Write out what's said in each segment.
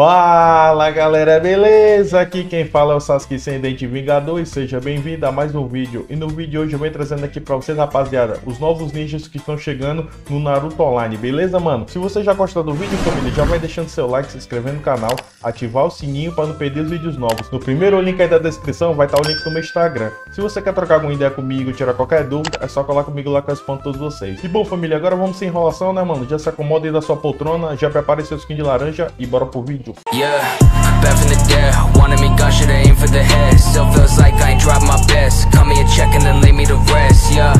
Fala galera, beleza? Aqui quem fala é o Sasuke Ascendente Vingador e seja bem-vindo a mais um vídeo. E no vídeo de hoje eu venho trazendo aqui pra vocês, rapaziada, os novos ninjas que estão chegando no Naruto Online, beleza, mano? Se você já gostou do vídeo, família, já vai deixando seu like, se inscrevendo no canal, ativar o sininho pra não perder os vídeos novos. No primeiro link aí da descrição vai estar o link do meu Instagram. Se você quer trocar alguma ideia comigo, tirar qualquer dúvida, é só colar comigo lá que eu respondo todos vocês. E bom, família, agora vamos sem enrolação, né, mano? Já se acomoda aí da sua poltrona, já prepare seu skin de laranja e bora pro vídeo. Yeah, back from the dead, wanted me gun shit, I aim for the head. Still feels like I ain't dropped my best. Call me a check and then lay me to rest. Yeah,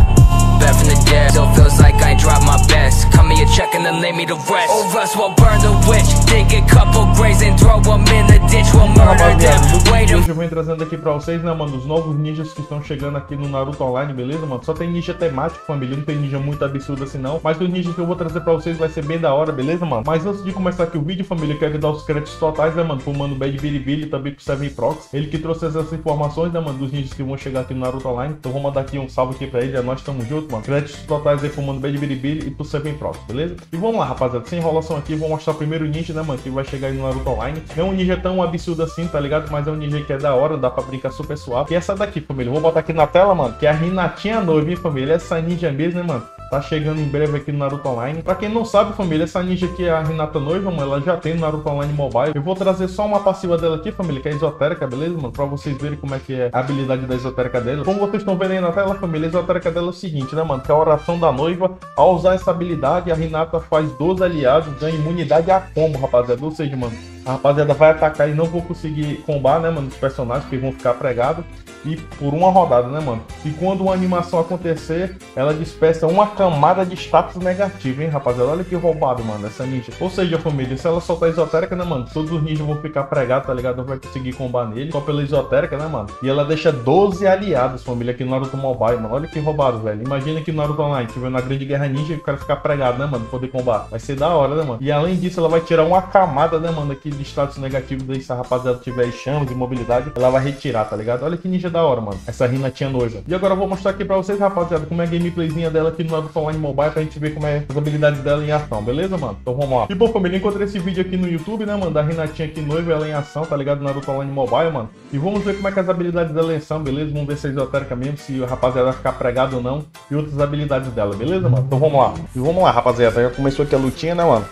back from the dead, still feels like I ain't dropped my best. Call me a check and then lay me to rest. Old Russ will burn the witch, dig a couple graves and throw them in the ditch. We'll murder them. Wait a... Eu venho trazendo aqui pra vocês, né, mano, os novos ninjas que estão chegando aqui no Naruto Online, beleza, mano? Só tem ninja temático, família, não tem ninja muito absurdo assim não. Mas o ninja que eu vou trazer pra vocês vai ser bem da hora, beleza, mano? Mas antes de começar aqui o vídeo, família, eu quero dar os créditos totais, né, mano, pro mano Bad Bilibili e também pro Seven Prox, ele que trouxe essas informações, né, mano, dos ninjas que vão chegar aqui no Naruto Online. Então vou mandar aqui um salve aqui pra ele, é nós tamo junto, mano. Créditos totais aí pro mano Bad Bilibili e pro Seven Prox, beleza? E vamos lá, rapaziada, sem enrolação aqui, vou mostrar o primeiro ninja, né, mano, que vai chegar aí no Naruto Online. Não é um ninja tão absurdo assim, tá ligado? Mas é um ninja que é da hora, dá pra brincar super suave. E essa daqui, família, vou botar aqui na tela, mano, que é a Hinatinha Noiva, hein, família? Essa ninja mesmo, né, mano? Tá chegando em breve aqui no Naruto Online. Pra quem não sabe, família, essa ninja aqui é a Hinata Noiva, mano, ela já tem no Naruto Online Mobile. Eu vou trazer só uma passiva dela aqui, família, que é esotérica, beleza, mano? Pra vocês verem como é que é a habilidade da esotérica dela. Como vocês estão vendo aí na tela, família, a esotérica dela é o seguinte, né, mano? Que é a oração da noiva. Ao usar essa habilidade, a Hinata faz 12 aliados, ganha imunidade a combo, rapaziada. Ou seja, mano, a rapaziada vai atacar e não vou conseguir combar, né, mano, os personagens, porque vão ficar pregados. E por uma rodada, né, mano? E quando uma animação acontecer, ela dispersa uma camada de status negativo, hein, rapaziada? Olha que roubado, mano, essa ninja. Ou seja, família, se ela soltar esotérica, né, mano? Todos os ninjas vão ficar pregados, tá ligado? Não vai conseguir combar nele, só pela esotérica, né, mano? E ela deixa 12 aliados, família, aqui no Naruto Mobile, mano. Olha que roubado, velho. Imagina que no Naruto Online, tiver na Grande Guerra Ninja e o cara ficar pregado, né, mano? Poder combar. Vai ser da hora, né, mano? E além disso, ela vai tirar uma camada, né, mano, aqui de status negativo. Daí se a rapaziada tiver chamas de mobilidade, ela vai retirar, tá ligado? Olha que ninja da hora, mano, essa Hinatinha Noiva. E agora eu vou mostrar aqui pra vocês, rapaziada, como é a gameplayzinha dela aqui no Naruto Online Mobile, pra gente ver como é as habilidades dela em ação, beleza, mano? Então vamos lá. E bom, família, encontrei esse vídeo aqui no YouTube, né, mano, da Hinatinha aqui noiva, ela em ação, tá ligado? Naruto Online Mobile, mano. E vamos ver como é que as habilidades dela em ação, beleza? Vamos ver se é esotérica mesmo, se a rapaziada vai ficar pregada ou não, e outras habilidades dela, beleza, mano? Então vamos lá. E vamos lá, rapaziada, já começou aqui a lutinha, né, mano?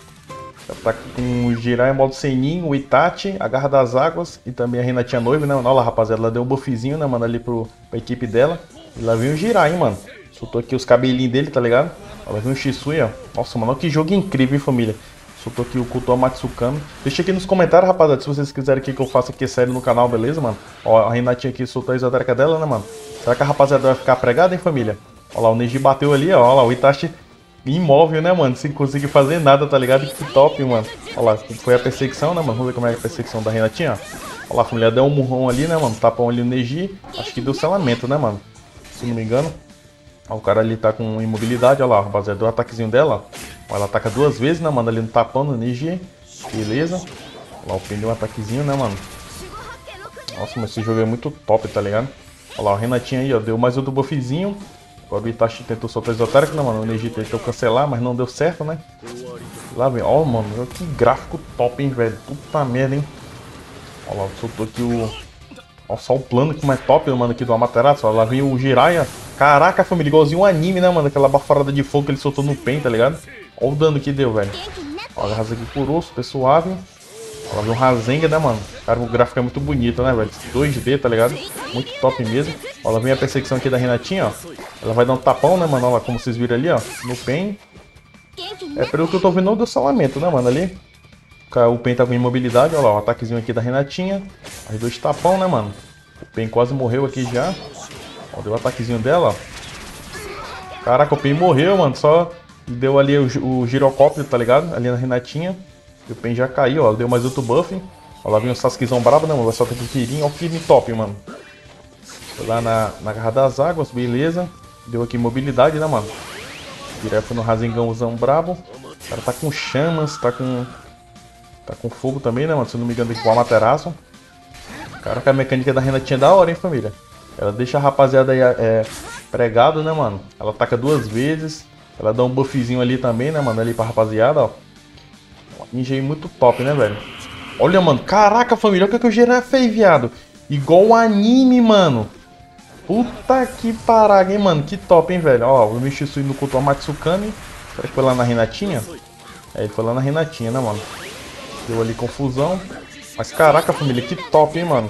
Tá com o Jirai, modo Senin, o Itachi, a Garra das Águas e também a Hinatinha Noiva, né, mano? Olha lá, rapaziada, ela deu um buffzinho, né, mano, ali pra equipe dela. E lá vem o Jirai, hein, mano? Soltou aqui os cabelinhos dele, tá ligado? Ela vem o Shisui, ó. Nossa, mano, que jogo incrível, hein, família? Soltou aqui o Kotoamatsukami. Deixa aqui nos comentários, rapaziada, se vocês quiserem que eu faça aqui série no canal, beleza, mano? Ó, a Hinatinha aqui soltou a esotérica dela, né, mano? Será que a rapaziada vai ficar pregada, hein, família? Olha lá, o Neji bateu ali, ó. Olha lá, o Itachi... imóvel, né, mano? Sem conseguir fazer nada, tá ligado? Que top, mano. Olha lá, foi a perseguição, né, mano? Vamos ver como é a perseguição da Renatinha, ó. Olha lá, a família deu um murrão ali, né, mano? Tapão ali no Neji. Acho que deu selamento, né, mano? Se não me engano. Ó, o cara ali tá com imobilidade, olha lá, rapaziada. Deu o ataquezinho dela, ó. Ela ataca duas vezes, né, mano? Ali no tapão no Neji. Beleza. Olha lá, o pneu, um ataquezinho, né, mano? Nossa, mas esse jogo é muito top, tá ligado? Olha lá, o Renatinha aí, ó. Deu mais outro buffzinho. Agora o Itachi tentou soltar esotérico, né, mano? O Neji tentou cancelar, mas não deu certo, né? Lá vem. Ó, mano, que gráfico top, hein, velho? Puta merda, hein? Ó lá, soltou aqui o... ó, só o plano como é top, mano, aqui do Amaterasu. Ó, lá vem o Jiraiya. Caraca, família, igualzinho um anime, né, mano? Aquela baforada de fogo que ele soltou no pen, tá ligado? Ó o dano que deu, velho. Ó, a Rasengan curou, super suave. Ó, lá vem o Rasengan, né, mano? Cara, o gráfico é muito bonito, né, velho? 2D, tá ligado? Muito top mesmo. Ó, lá vem a perseguição aqui da Renatinha, ó. Ela vai dar um tapão, né, mano? Olha lá, como vocês viram ali, ó. No pen. É, pelo que eu tô vendo, não deu salamento, né, mano? Ali. O pen tá com imobilidade. Olha lá, o ataquezinho aqui da Renatinha. As dois tapão, né, mano? O pen quase morreu aqui já. Ó, deu o ataquezinho dela, ó. Caraca, o pen morreu, mano. Só deu ali o girocóptero, tá ligado? Ali na Renatinha. E o pen já caiu, ó. Deu mais outro buff. Olha lá, vem o Sasukezão brabo, né, mano? Vai soltar aqui o tirinho. Olha o time top, mano. Foi lá na Garra das Águas, beleza. Deu aqui mobilidade, né, mano? Direto no Rasengãozão brabo. O cara tá com chamas, tá com fogo também, né, mano? Se eu não me engano, com o Amaterasu. Caraca, a mecânica da Renatinha é da hora, hein, família? Ela deixa a rapaziada aí pregado, né, mano? Ela ataca duas vezes. Ela dá um buffzinho ali também, né, mano? Ali pra rapaziada, ó. Ninja aí muito top, né, velho? Olha, mano. Caraca, família. Olha o que eu girafei, viado. Igual o anime, mano. Puta que parada, hein, mano. Que top, hein, velho. Ó, o Michisui no Kotoamatsukami. Será que foi lá na Renatinha? É, ele foi lá na Renatinha, né, mano? Deu ali confusão. Mas caraca, família. Que top, hein, mano.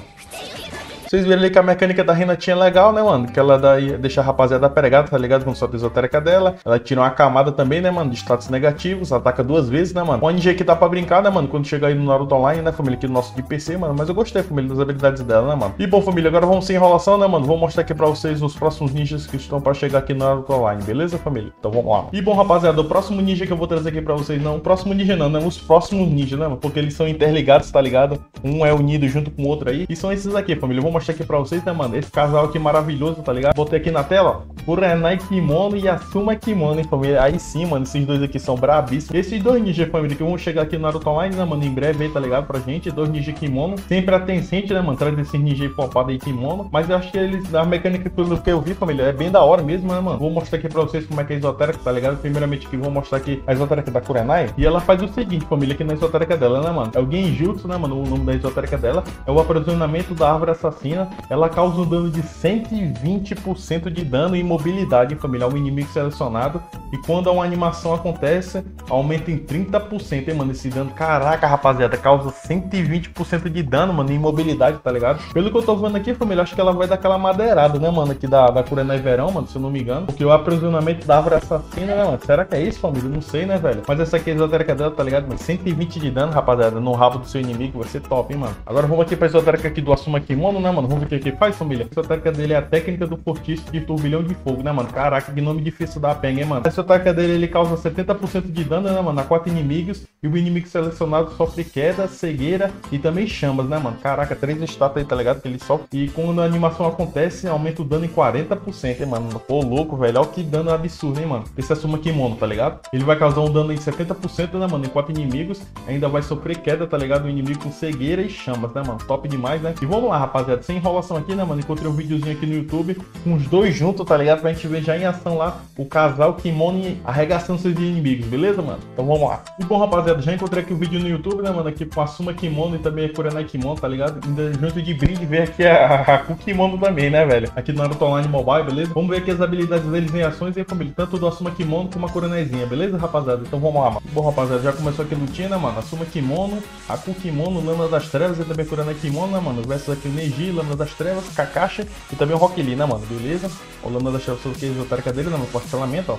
Vocês viram ali que a mecânica da Renatinha é legal, né, mano? Que ela deixa a rapaziada pregada, tá ligado? Com sua pisotérica dela. Ela tira uma camada também, né, mano? De status negativos. Ataca duas vezes, né, mano? Um NG que dá pra brincar, né, mano? Quando chega aí no Naruto Online, né, família? Aqui no nosso de PC, mano. Mas eu gostei, família, das habilidades dela, né, mano? E bom, família, agora vamos sem enrolação, né, mano? Vou mostrar aqui pra vocês os próximos ninjas que estão pra chegar aqui no Naruto Online, beleza, família? Então vamos lá. E bom, rapaziada, o próximo ninja que eu vou trazer aqui pra vocês, não. O próximo ninja não, né? Os próximos ninjas, né, mano? Porque eles são interligados, tá ligado? Um é unido junto com o outro aí. E são esses aqui, família. Vou mostrar aqui pra vocês, né, mano? Esse casal aqui maravilhoso, tá ligado? Botei aqui na tela, ó, Kurenai Kimono e Asuma Kimono, hein, família? Aí sim, mano, esses dois aqui são brabíssimos. Esses dois ninjas, família, que vão chegar aqui no Naruto Online, né, mano? Em breve aí, tá ligado? Pra gente, dois ninjas Kimono. Sempre a Tencent, né, mano? Traz esses ninjas popados aí, Kimono. Mas eu acho que eles, a mecânica pelo que eu vi, família, é bem da hora mesmo, né, mano? Vou mostrar aqui pra vocês como é que é a esotérica, tá ligado? Primeiramente aqui, vou mostrar aqui a esotérica da Kurenai. E ela faz o seguinte, família, aqui na esotérica dela, né, mano? É o Genjutsu, né, mano? O nome da esotérica dela é o aprisionamento da árvore assassina. Ela causa um dano de 120% de dano e imobilidade, família, ao inimigo selecionado. E quando uma animação acontece, aumenta em 30%, hein, mano, esse dano. Caraca, rapaziada, causa 120% de dano, mano, e imobilidade, tá ligado? Pelo que eu tô vendo aqui, família, acho que ela vai dar aquela madeirada, né, mano, aqui da Kurenai Verão, mano, se eu não me engano. Porque o aprisionamento da árvore assassina, né, mano, será que é isso, família? Não sei, né, velho? Mas essa aqui é a esotérica dela, tá ligado, mano? 120 de dano, rapaziada, no rabo do seu inimigo, vai ser top, hein, mano? Agora vamos aqui pra esotérica aqui do Asuma Kimono, né, mano? Vamos ver o que faz, família. Essa tática dele é a técnica do fortíssimo de turbilhão de fogo, né, mano? Caraca, que nome difícil da penga, hein, mano? Essa tática dele, ele causa 70% de dano, né, mano? A 4 inimigos. E o inimigo selecionado sofre queda, cegueira e também chamas, né, mano? Caraca, 3 estátuas aí, tá ligado? Que ele sofre. E quando a animação acontece, aumenta o dano em 40%, hein, mano? Pô, louco, velho. Olha que dano absurdo, hein, mano? Esse Asuma Kimono, tá ligado? Ele vai causar um dano em 70%, né, mano? Em 4 inimigos. Ainda vai sofrer queda, tá ligado? O inimigo com cegueira e chamas, né, mano? Top demais, né? E vamos lá, rapaziada, sem enrolação aqui, né, mano? Encontrei um videozinho aqui no YouTube com os dois juntos, tá ligado? Pra gente ver já em ação lá o casal Kimono arregaçando seus inimigos, beleza, mano? Então vamos lá. E bom, rapaziada, já encontrei aqui o vídeo no YouTube, né, mano? Aqui com a Asuma Kimono e também a Kurenai Kimono, tá ligado? Ainda junto de brinde ver aqui a Kimono também, né, velho? Aqui do Naruto Online Mobile, beleza? Vamos ver aqui as habilidades deles em ações e família, tanto do Asuma Kimono como a Kurenaizinha, beleza, rapaziada? Então vamos lá, mano. Bom, rapaziada, já começou aqui a lutinha, né, mano? Asuma Kimono, a Kimono, Lâmina das Trevas e também a Kurenai Kimono, né, mano? Versus aqui o Neji, Lâmina das Trevas, Kakashi e também o Rock Lee, né, mano? Beleza? O Lâmina das Trevas, que é a esotérica dele, né, mano? Parcelamento, ó.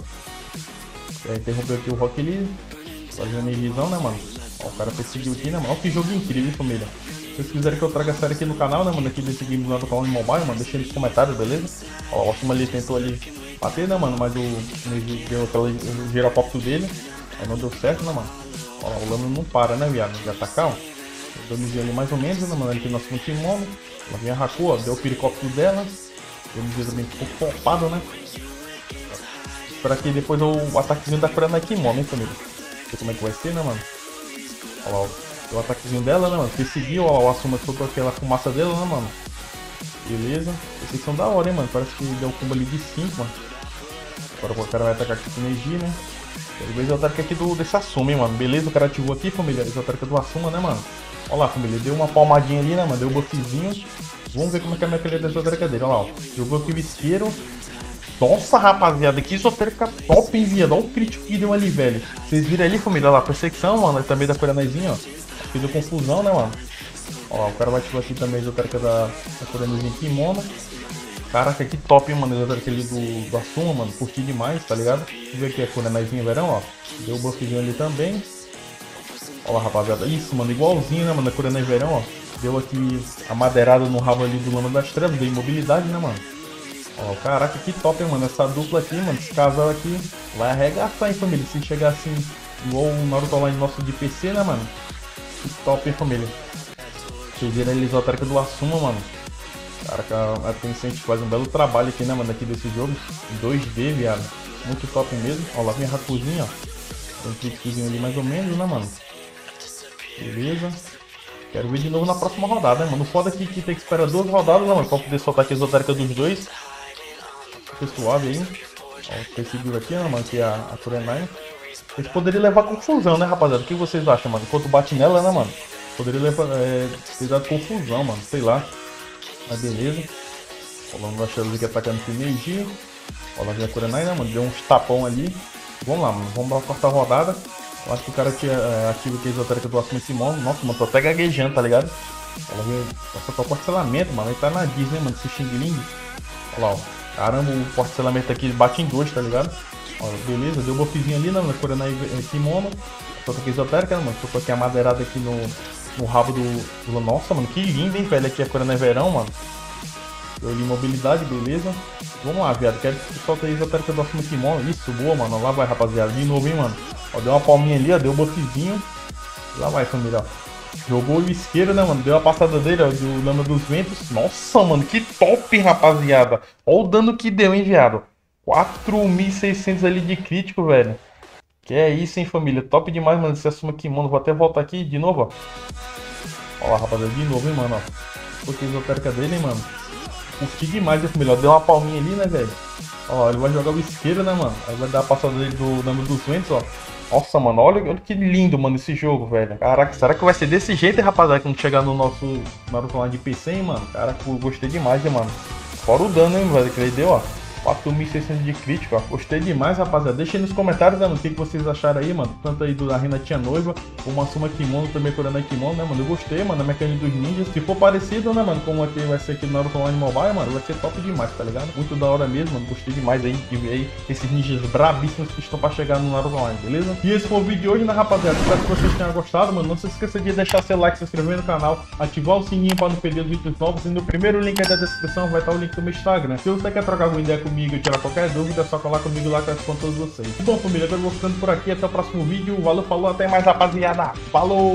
E aí, interrompeu aqui o Rock Lee. Fazendo Nejizão, né, mano? Ó, o cara perseguiu aqui, né, mano? Ó, que jogo incrível, hein, família? Se vocês quiserem que eu traga a série aqui no canal, né, mano? Aqui desse game do Naruto Online Mobile, mano, deixa aí nos comentários, beleza? Ó, o Asuma ali tentou ali bater, né, mano? Mas o Neji deu aquela giropop dele. Aí não deu certo, né, mano? Ó, o Lâmina não para, né, viado? De atacar, ó. Danizinho ali mais ou menos, né, mano? Aqui no nosso Kimono. Ela vem arracou, ó, deu o piricóptero dela. Danizinho também ficou pompado, né? Espera que depois o ataquezinho da Kurenai Kimono, hein, família? Não sei como é que vai ser, né, mano? Olha lá, ó, o ataquezinho dela, né, mano? Perseguiu, ó, o Asuma soltou aquela fumaça dela, né, mano? Beleza. Esses são da hora, hein, mano? Parece que deu um combo ali de 5, mano. Agora o cara vai atacar aqui com energia, né? Talvez eu ataque aqui desse Asuma, hein, mano? Beleza, o cara ativou aqui, família. Esse ataque do Asuma, né, mano? Olha lá, família, deu uma palmadinha ali, né, mano? Deu um buffzinho. Vamos ver como é que é a mecânica da esotérica dele. Olha lá, ó. Jogou aqui o isqueiro. Nossa, rapaziada, que esotérica top, hein, viado? Olha o crítico que deu ali, velho. Vocês viram ali, família? Olha lá, perseguição, mano. Também da Kurenaizinha, ó. Fez uma confusão, né, mano? Olha lá, o cara vai ativar aqui também a esotérica da Kurenaizinha Kimono. Caraca, que top, hein, mano? A esotérica ali do Asuma, mano. Curti demais, tá ligado? Deixa eu ver aqui a Kurenaizinha Verão, ó. Deu o buffzinho ali também. Olha lá, rapaziada. Isso, mano, igualzinho, né, mano? A Kurenai Verão, ó. Deu aqui a madeirada no rabo ali do Lâmina das Trevas. Deu imobilidade, né, mano? Ó, caraca, que top, hein, mano? Essa dupla aqui, mano, esse casal aqui vai arregaçar, hein, família? Se chegar assim, igual o Naruto Online nosso de PC, né, mano? Que top, hein, família? Vocês viram ali a esotérica do Asuma, mano. Caraca, a Tencent faz um belo trabalho aqui, né, mano? Aqui desse jogo. 2D, viado. Muito top mesmo. Ó, lá vem a Rakuzinha, ó. Tem um cliquezinho ali mais ou menos, né, mano? Beleza. Quero ver de novo na próxima rodada, né, mano? O foda aqui que tem que esperar 2 rodadas, né, mano? Pra poder soltar aqui a esotérica dos dois. Foi suave aí. Ó, perseguiu aqui, né, mano? Aqui a Kurenai. Eles poderiam levar confusão, né, rapaziada? O que vocês acham, mano? Enquanto bate nela, né, mano? Poderia ter dado confusão, mano. Sei lá. Mas beleza. Rolando o Axeluzic atacando com o meio-dia. Rolando a Kurenai, né, mano? Deu uns tapão ali. Vamos lá, mano. Vamos dar uma quarta rodada. Eu acho que o cara que ativa aqui a esotérica do Asuma Kimono. Nossa, mano, tô até gaguejando, tá ligado? Ela veio passar o parcelamento, mano. Ele tá na Disney, mano, esse xing-ling. Olha lá, ó. Caramba, o parcelamento aqui bate em dois, tá ligado? Ó, beleza, deu um buffzinho ali, né, mano? Kurenai Kimono. Tô aqui a esotérica, né, mano? Tô aqui a madeirada aqui no rabo do... Nossa, mano, que lindo, hein, velho? Aqui é a Kurenai Verão, mano. Deu ali mobilidade, beleza. Vamos lá, viado. Quero que solta aí a esotérica do Asuma Kimono. Isso, boa, mano. Lá vai, rapaziada. De novo, hein, mano. Ó, deu uma palminha ali, ó. Deu um buffzinho. Lá vai, família, ó. Jogou o isqueiro, né, mano? Deu a passada dele, ó, do Lama dos Ventos. Nossa, mano, que top, rapaziada. Olha o dano que deu, hein, viado? 4.600 ali de crítico, velho. Que é isso, hein, família? Top demais, mano. Esse Asuma Kimono. Vou até voltar aqui de novo, ó. Olha lá, rapaziada, de novo, hein, mano, ó. Porque esotérica dele, hein, mano? Curti demais, hein, família? Ó, deu uma palminha ali, né, velho? Ó, ele vai jogar o isqueiro, né, mano? Aí vai dar a passada dele do Lama dos Ventos, ó. Nossa, mano, olha que lindo, mano, esse jogo, velho. Caraca, será que vai ser desse jeito, rapaziada, quando chegar no nosso Naruto Online de PC, hein, mano? Caraca, eu gostei demais, hein, mano. Fora o dano, hein, velho, que ele deu, ó. 4.600 de crítico, ó. Gostei demais, rapaziada. Deixa aí nos comentários, né, mano, o que vocês acharam aí, mano. Tanto aí do Hinata Noiva, como Asuma Kimono, também Kurenai Kimono, né, mano. Eu gostei, mano, a mecânica dos ninjas. Se for parecido, né, mano, como aqui vai ser aqui no Naruto Online Mobile, mano, vai ser top demais, tá ligado? Muito da hora mesmo, mano. Gostei demais aí de ver aí esses ninjas brabíssimos que estão pra chegar no Naruto Online, beleza? E esse foi o vídeo de hoje, né, rapaziada. Espero que vocês tenham gostado, mano. Não se esqueça de deixar seu like, se inscrever no canal, ativar o sininho pra não perder os vídeos novos. E no primeiro link aí da descrição vai estar o link do meu Instagram. Se você quer trocar alguma ideia comigo e tirar qualquer dúvida, é só colar comigo lá que eu respondo todos vocês. Bom, família, eu vou ficando por aqui. Até o próximo vídeo. Valeu, falou, até mais, rapaziada. Falou!